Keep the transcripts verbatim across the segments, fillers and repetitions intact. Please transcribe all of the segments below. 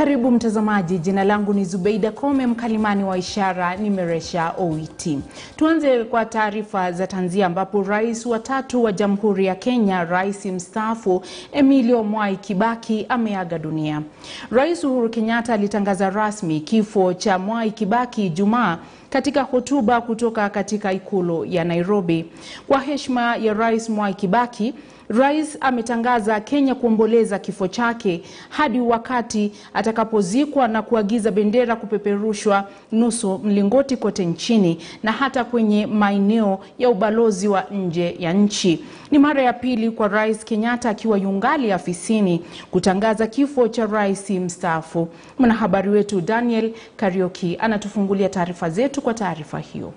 Karibu mtazamaji, jina langu ni Zubaida Kome, mkalimani wa ishara nimeresha O I T. Tuanze kwa taarifa za tanzia ambapo rais wa tatu wa Jamhuri ya Kenya, rais mstaafu Emilio Mwai Kibaki ameaga dunia. Rais Uhuru Kenyatta alitangaza rasmi kifo cha Mwai Kibaki Ijumaa katika hotuba kutoka katika ikulu ya Nairobi. Kwa heshima ya rais Mwai Kibaki, rais ametangaza Kenya kuomboleza kifo chake hadi wakati atakapozikwa na kuagiza bendera kupeperushwa nusu mlingoti kote nchini na hata kwenye maeneo ya ubalozi wa nje ya nchi. Ni mara ya pili kwa rais Kenyatta akiwa yungali afisini kutangaza kifo cha rais mstaafu. Mwanahabari wetu Daniel Kariuki anatufungulia taarifa zetu kwa taarifa hiyo.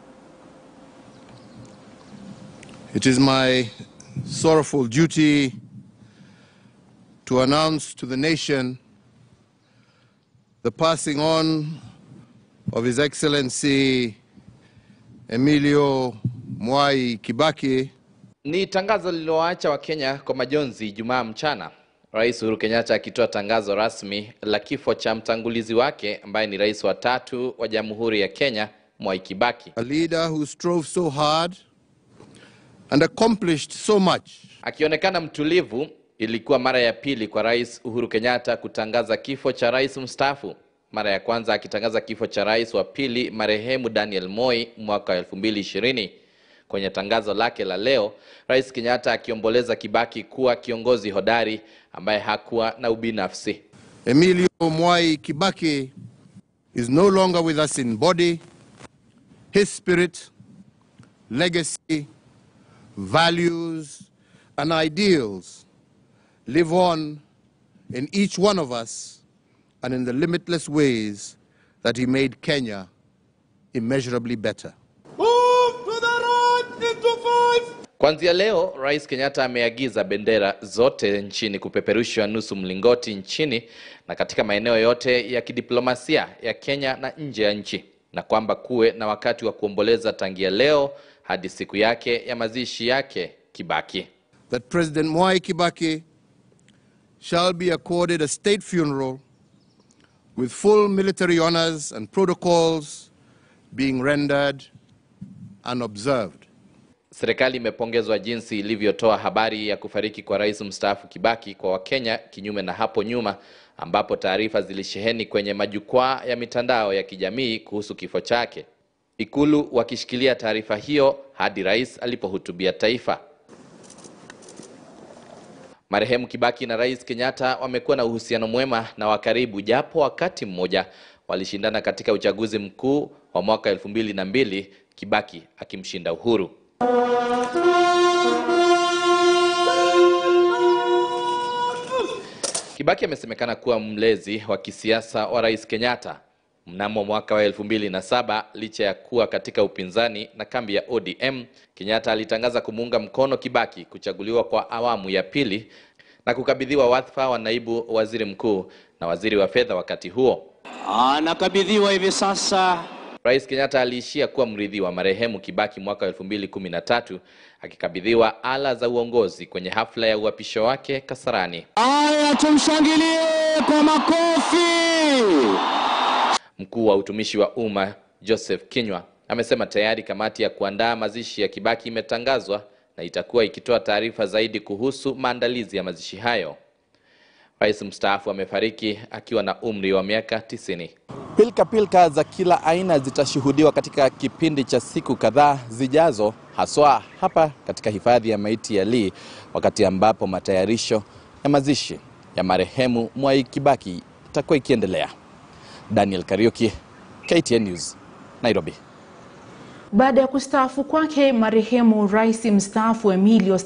It is my sorrowful duty to announce to the nation the passing on of His Excellency Emilio Mwai Kibaki. Ni tangazo lililoacha wa Kenya kwa majonzi Ijumaa mchana, Rais Uhuru Kenyatta akitoa tangazo rasmi la kifo cha mtangulizi wake ambaye ni rais wa tatu wa Jamhuri ya Kenya, Mwai Kibaki. A leader who strove so hard and accomplished so much. Akionekana mtulivu, ilikuwa mara ya pili kwa Rais Uhuru Kenyatta kutangaza kifo cha rais mstaafu. Mara ya kwanza akitangaza kifo cha rais wa pili marehemu Daniel Moi mwaka elfu mbili ishirini. Kwenye tangazo lake la leo, Rais Kenyatta akiomboleza Kibaki kuwa kiongozi hodari ambaye hakuwa na ubinafsi. Emilio Mwai Kibaki is no longer with us in body. His spirit, legacy, values and ideals live on in each one of us and in the limitless ways that he made Kenya immeasurably better. Kuanzia leo, Rais Kenyatta ameagiza bendera zote nchini kupeperushwa nusu mlingoti nchini na katika maeneo yote ya kidiplomasia ya Kenya na nje ya nchi, na kwamba kuwe na wakati wa kuomboleza tangia leo hadi siku yake ya mazishi yake Kibaki. That President Mwai Kibaki shall be accorded a state funeral with full military honors and protocols being rendered and observed. Serikali imepongezwa jinsi ilivyotoa habari ya kufariki kwa rais mstaafu Kibaki kwa Wakenya, kinyume na hapo nyuma ambapo taarifa zilisheheni kwenye majukwaa ya mitandao ya kijamii kuhusu kifo chake, Ikulu wakishikilia taarifa hiyo hadi rais alipohutubia taifa. Marehemu Kibaki na Rais Kenyatta wamekuwa na uhusiano mwema na wa karibu, japo wakati mmoja walishindana katika uchaguzi mkuu wa mwaka elfu mbili na mbili, Kibaki akimshinda Uhuru. Kibaki amesemekana kuwa mlezi wa kisiasa wa Rais Kenyatta. Mnamo mwaka wa elfu mbili na saba, licha ya kuwa katika upinzani na kambi ya O D M, Kenyatta alitangaza kumuunga mkono Kibaki kuchaguliwa kwa awamu ya pili na kukabidhiwa wadhifa wa naibu waziri mkuu na waziri wa fedha wakati huo. Anakabidhiwa hivi sasa. Rais Kenyatta aliishia kuwa mrithi wa marehemu Kibaki mwaka elfu mbili kumi na tatu, akikabidhiwa ala za uongozi kwenye hafla ya uapisho wake Kasarani. Haya, tumshangilie kwa makofi. Mkuu wa utumishi wa umma Joseph Kinyua amesema tayari kamati ya kuandaa mazishi ya Kibaki imetangazwa na itakuwa ikitoa taarifa zaidi kuhusu maandalizi ya mazishi hayo. Rais mstaafu amefariki akiwa na umri wa miaka tisini. Pilka pilka za kila aina zitashuhudiwa katika kipindi cha siku kadhaa zijazo, haswa hapa katika hifadhi ya maiti ya Lee, wakati ambapo matayarisho ya mazishi ya marehemu Mwai Kibaki itakuwa ikiendelea. Daniel Kariuki, K T N News, Nairobi. Baada ya kustaafu kwake, marehemu rais mstaafu Emilio